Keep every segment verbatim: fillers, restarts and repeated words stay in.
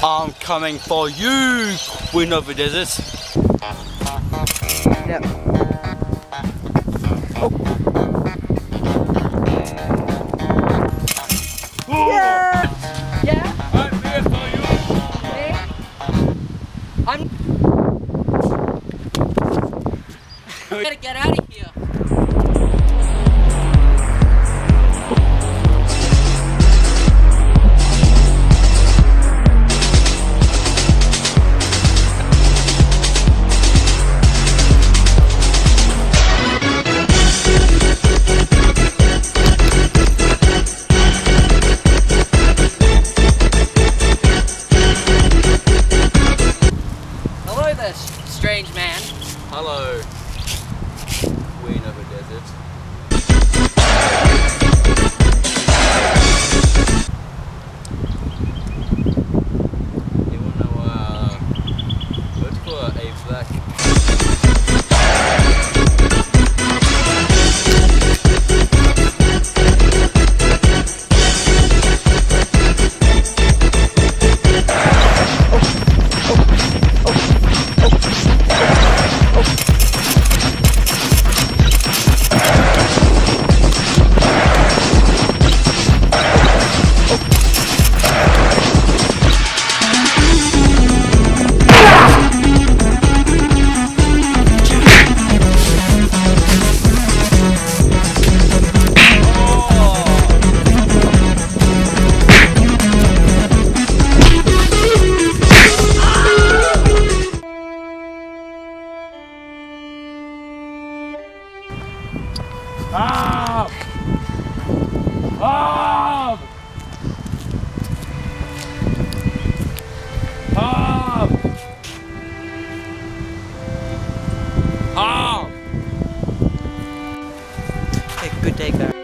I'm coming for you, Queen of the Desert. Yep. Oh. Ooh. Yeah! Yeah? I'm here for you! Hey. I'm... I gotta get out of here! Strange man. Hello, Queen of the Desert. You wanna uh go for a Ah! Ah! Ah! Ah! Take a good day, guys.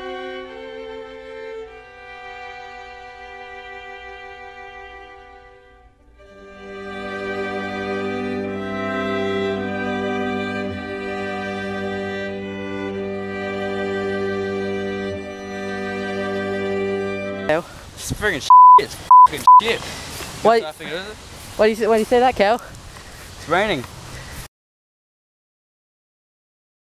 It's friggin' shit. It's friggin' shit. Why, why do you say? Why do you say that, Cal? It's raining.